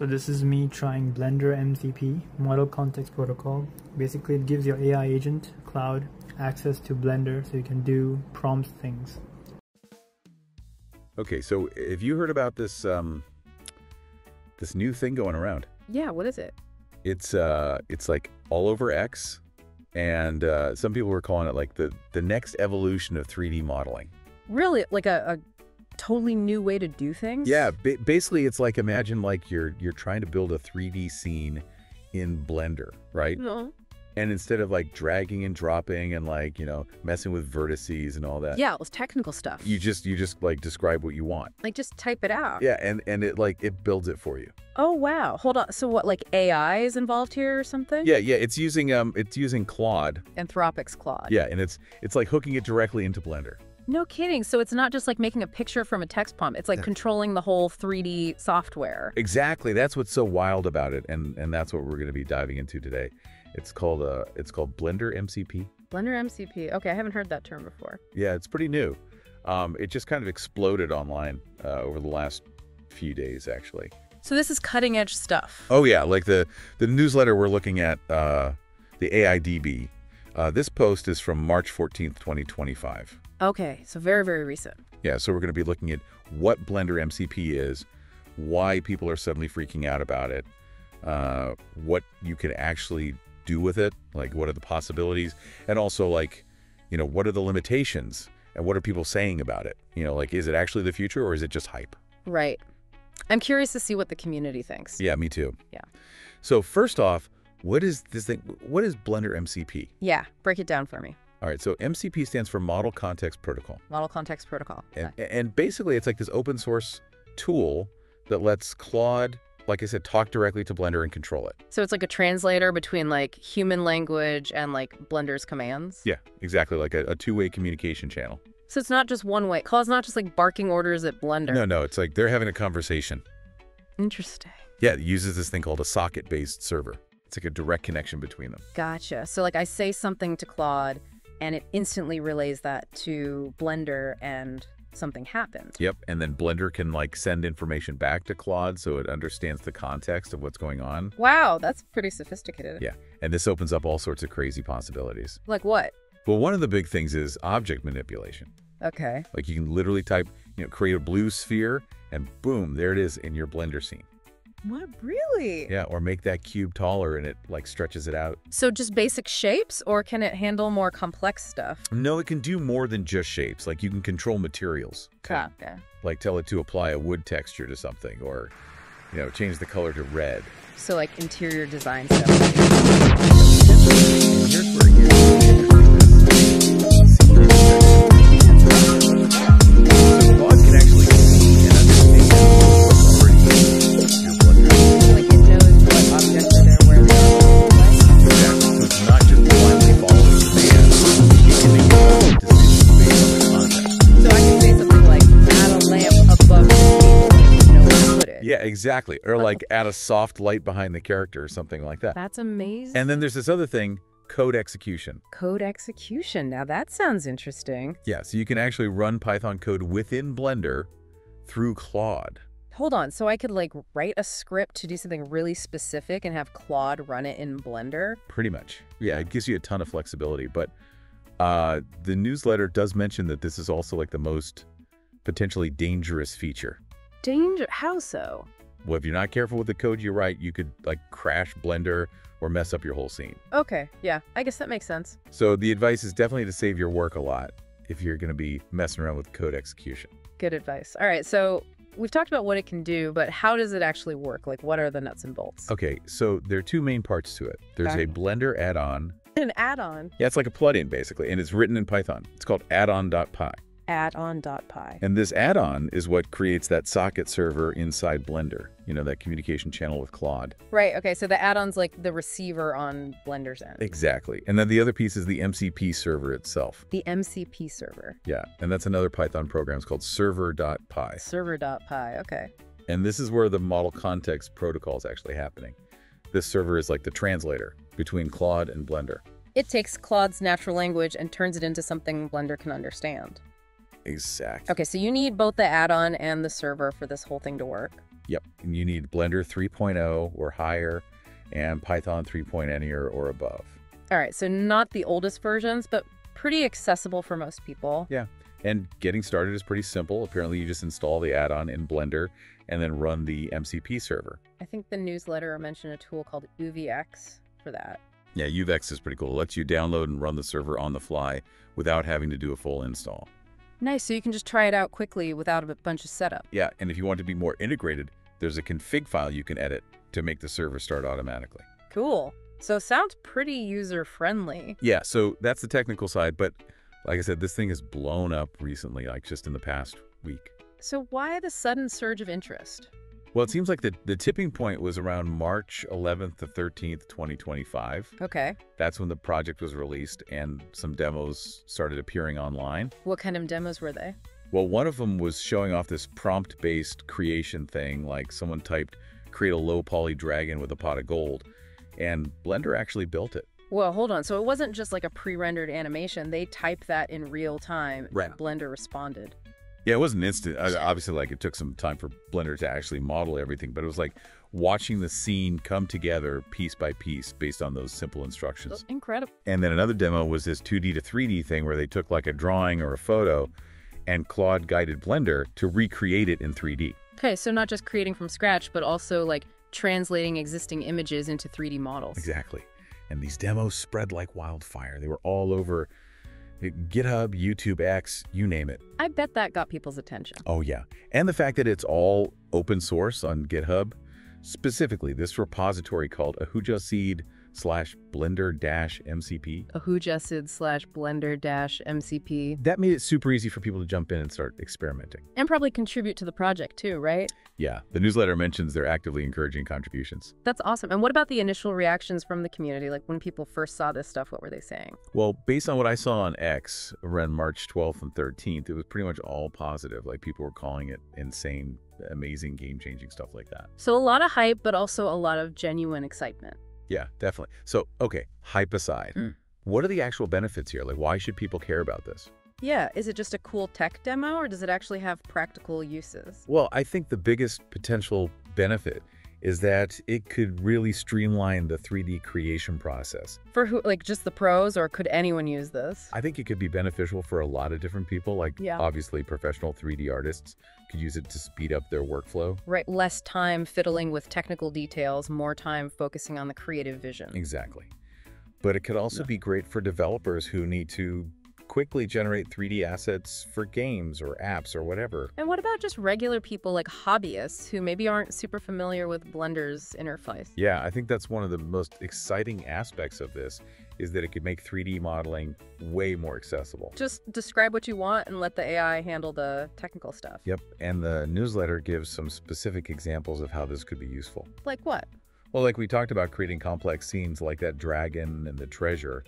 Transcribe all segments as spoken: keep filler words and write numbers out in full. So this is me trying Blender M C P, Model Context Protocol. Basically it gives your A I agent, Claude, access to Blender so you can do prompt things. Okay, so have you heard about this um, this new thing going around? Yeah, what is it? It's uh, it's like all over X, and uh, some people were calling it like the the next evolution of three D modeling. Really, like a, a totally new way to do things? Yeah, ba basically it's like, imagine like you're you're trying to build a three D scene in Blender, right? No. And instead of like dragging and dropping and like, you know, messing with vertices and all that. Yeah, it was technical stuff. You just, you just like describe what you want. Like just type it out. Yeah, and, and it like, it builds it for you. Oh, wow. Hold on. So what, like A I is involved here or something? Yeah, yeah. It's using, um, it's using Claude. Anthropic's Claude. Yeah, and it's, it's like hooking it directly into Blender. No kidding. So it's not just like making a picture from a text prompt. It's like controlling the whole three D software. Exactly. That's what's so wild about it. And, and that's what we're going to be diving into today. It's called, uh, it's called Blender M C P. Blender M C P. Okay, I haven't heard that term before. Yeah, it's pretty new. Um, it just kind of exploded online uh, over the last few days, actually. So this is cutting edge stuff. Oh yeah, like the, the newsletter we're looking at, uh, the A I D B. Uh, this post is from March fourteenth, twenty twenty-five. Okay, so very, very recent. Yeah, so we're going to be looking at what Blender M C P is, why people are suddenly freaking out about it, uh, what you can actually do with it, like what are the possibilities, and also like, you know, what are the limitations and what are people saying about it? You know, like, is it actually the future or is it just hype? Right. I'm curious to see what the community thinks. Yeah, me too. Yeah. So first off, what is this thing? What is Blender M C P? Yeah, break it down for me. All right, so M C P stands for Model Context Protocol. Model Context Protol. And, yeah. and basically, it's like this open source tool that lets Claude, like I said, talk directly to Blender and control it. So it's like a translator between like human language and like Blender's commands? Yeah, exactly, like a, a two-way communication channel. So it's not just one way. Claude's not just like barking orders at Blender. No, no, it's like they're having a conversation. Interesting. Yeah, it uses this thing called a socket-based server. It's like a direct connection between them. Gotcha. So like I say something to Claude, and it instantly relays that to Blender and something happens. Yep, and then Blender can like send information back to Claude so it understands the context of what's going on. Wow, that's pretty sophisticated. Yeah, and this opens up all sorts of crazy possibilities. Like what? Well, one of the big things is object manipulation. Okay. Like you can literally type, you know, create a blue sphere and boom, there it is in your Blender scene. What? Really? Yeah, or make that cube taller and it like stretches it out. So just basic shapes, or can it handle more complex stuff? No, it can do more than just shapes. Like you can control materials. Okay. Like, like tell it to apply a wood texture to something, or, you know, change the color to red. So like interior design stuff. Here's where you Exactly. Or like add a soft light behind the character or something like that. That's amazing. And then there's this other thing, code execution. Code execution. Now that sounds interesting. Yeah. So you can actually run Python code within Blender through Claude. Hold on. So I could like write a script to do something really specific and have Claude run it in Blender? Pretty much. Yeah. It gives you a ton of flexibility. But uh, the newsletter does mention that this is also like the most potentially dangerous feature. Danger? How so? Well, if you're not careful with the code you write, you could like crash Blender or mess up your whole scene. Okay, yeah, I guess that makes sense. So the advice is definitely to save your work a lot if you're gonna be messing around with code execution. Good advice. All right, so we've talked about what it can do, but how does it actually work? Like what are the nuts and bolts? Okay, so there are two main parts to it. There's okay. a Blender add-on. An add-on? Yeah, it's like a plugin basically, and it's written in Python. It's called add-on.py. add-on.py. And this add-on is what creates that socket server inside Blender, you know, that communication channel with Claude. Right, okay, so the add-on's like the receiver on Blender's end. Exactly, and then the other piece is the M C P server itself. The M C P server. Yeah, and that's another Python program, it's called server.py. Server.py, okay. And this is where the model context protocol is actually happening. This server is like the translator between Claude and Blender. It takes Claude's natural language and turns it into something Blender can understand. Exactly. Okay, so you need both the add-on and the server for this whole thing to work. Yep, and you need Blender three point oh or higher and Python three point oh or, or above. All right, so not the oldest versions, but pretty accessible for most people. Yeah, and getting started is pretty simple. Apparently, you just install the add-on in Blender and then run the M C P server. I think the newsletter mentioned a tool called U V X for that. Yeah, U V X is pretty cool. It lets you download and run the server on the fly without having to do a full install. Nice, so you can just try it out quickly without a bunch of setup. Yeah, and if you want to be more integrated, there's a config file you can edit to make the server start automatically. Cool. So sounds pretty user-friendly. Yeah, so that's the technical side, but like I said, this thing has blown up recently, like just in the past week. So why the sudden surge of interest? Well, it seems like the, the tipping point was around March eleventh to thirteenth, twenty twenty-five. Okay. That's when the project was released and some demos started appearing online. What kind of demos were they? Well, one of them was showing off this prompt-based creation thing, like someone typed, create a low-poly dragon with a pot of gold, and Blender actually built it. Well, hold on. So it wasn't just like a pre-rendered animation. They typed that in real time, right. And Blender responded. Yeah, it wasn't instant. Obviously, like, it took some time for Blender to actually model everything, but it was like watching the scene come together piece by piece based on those simple instructions. That's incredible. And then another demo was this two D to three D thing where they took like a drawing or a photo and Claude guided Blender to recreate it in three D. Okay, so not just creating from scratch, but also like translating existing images into three D models. Exactly. And these demos spread like wildfire. They were all over GitHub, YouTube, X, you name it. I bet that got people's attention. Oh, yeah. And the fact that it's all open source on GitHub, specifically this repository called ahujasid slash blender dash M C P. ahujasid slash blender dash M C P. That made it super easy for people to jump in and start experimenting. And probably contribute to the project too, right? Yeah. The newsletter mentions they're actively encouraging contributions. That's awesome. And what about the initial reactions from the community? Like when people first saw this stuff, what were they saying? Well, based on what I saw on X around March twelfth and thirteenth, it was pretty much all positive. Like people were calling it insane, amazing, game-changing stuff like that. So a lot of hype, but also a lot of genuine excitement. Yeah, definitely. So, okay, hype aside, mm. What are the actual benefits here? Like, why should people care about this? Yeah, is it just a cool tech demo or does it actually have practical uses? Well, I think the biggest potential benefit is that it could really streamline the three D creation process. For who, like just the pros, or could anyone use this? I think it could be beneficial for a lot of different people. Like, yeah. Obviously, professional three D artists could use it to speed up their workflow. Right, less time fiddling with technical details, more time focusing on the creative vision. Exactly. But it could also yeah. be great for developers who need to quickly generate three D assets for games or apps or whatever. And what about just regular people, like hobbyists who maybe aren't super familiar with Blender's interface? Yeah, I think that's one of the most exciting aspects of this, is that it could make three D modeling way more accessible. Just describe what you want and let the A I handle the technical stuff. Yep, and the newsletter gives some specific examples of how this could be useful. Like what? Well, like we talked about, creating complex scenes like that dragon and the treasure,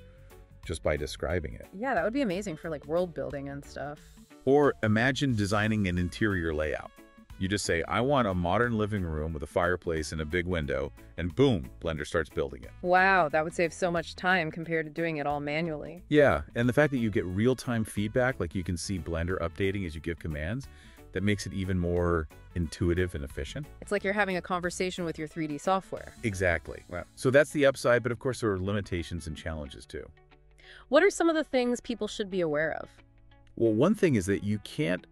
just by describing it. Yeah, that would be amazing for like world building and stuff. Or imagine designing an interior layout. You just say, I want a modern living room with a fireplace and a big window, and boom, Blender starts building it. Wow, that would save so much time compared to doing it all manually. Yeah, and the fact that you get real-time feedback, like you can see Blender updating as you give commands, that makes it even more intuitive and efficient. It's like you're having a conversation with your three D software. Exactly. Wow. So that's the upside, but of course there are limitations and challenges too. What are some of the things people should be aware of? Well, one thing is that you can't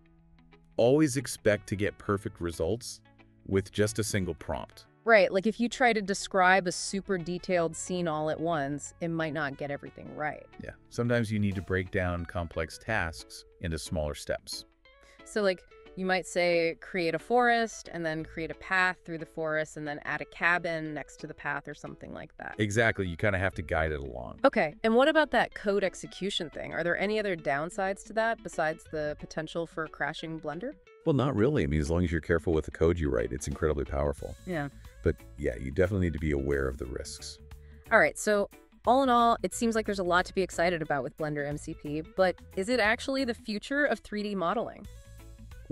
always expect to get perfect results with just a single prompt. Right, like if you try to describe a super detailed scene all at once, it might not get everything right. Yeah, sometimes you need to break down complex tasks into smaller steps. So like you might say create a forest and then create a path through the forest and then add a cabin next to the path or something like that. Exactly. You kind of have to guide it along. Okay. And what about that code execution thing? Are there any other downsides to that besides the potential for crashing Blender? Well, not really. I mean, as long as you're careful with the code you write, it's incredibly powerful. Yeah. But yeah, you definitely need to be aware of the risks. All right. So all in all, it seems like there's a lot to be excited about with Blender M C P, but is it actually the future of three D modeling?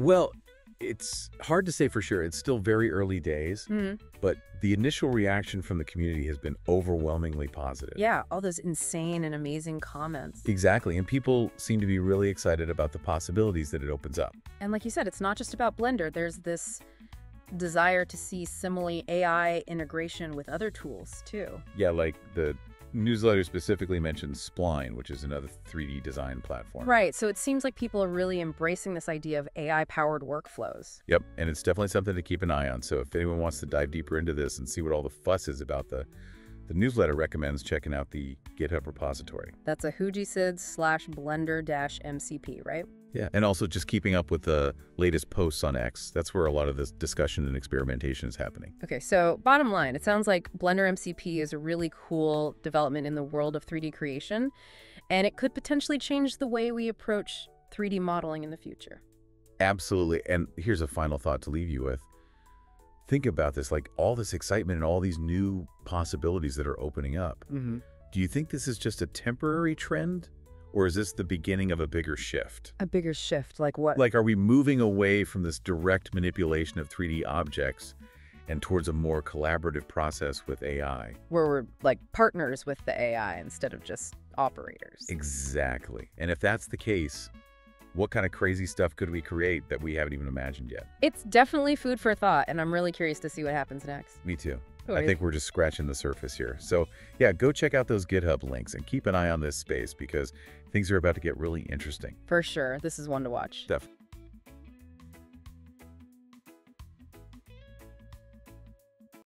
Well, it's hard to say for sure. It's still very early days, mm-hmm. but the initial reaction from the community has been overwhelmingly positive. Yeah, all those insane and amazing comments. Exactly, and people seem to be really excited about the possibilities that it opens up. And like you said, it's not just about Blender. There's this desire to see similarly A I integration with other tools too. Yeah, like the newsletter specifically mentions Spline, which is another three D design platform. Right, so it seems like people are really embracing this idea of A I-powered workflows. Yep, and it's definitely something to keep an eye on. So if anyone wants to dive deeper into this and see what all the fuss is about, the, the newsletter recommends checking out the GitHub repository. That's ahujasid slash Blender dash M C P, right? Yeah, and also just keeping up with the latest posts on X. That's where a lot of this discussion and experimentation is happening. Okay, so bottom line, it sounds like Blender M C P is a really cool development in the world of three D creation, and it could potentially change the way we approach three D modeling in the future. Absolutely, and here's a final thought to leave you with. Think about this, like all this excitement and all these new possibilities that are opening up. Mm-hmm. Do you think this is just a temporary trend? Or is this the beginning of a bigger shift? A bigger shift, like what? Like, are we moving away from this direct manipulation of three D objects and towards a more collaborative process with A I? Where we're like partners with the A I instead of just operators. Exactly. And if that's the case, what kind of crazy stuff could we create that we haven't even imagined yet? It's definitely food for thought, and I'm really curious to see what happens next. Me too. I think we're just scratching the surface here. So yeah, go check out those GitHub links and keep an eye on this space because things are about to get really interesting. For sure. This is one to watch. Definitely.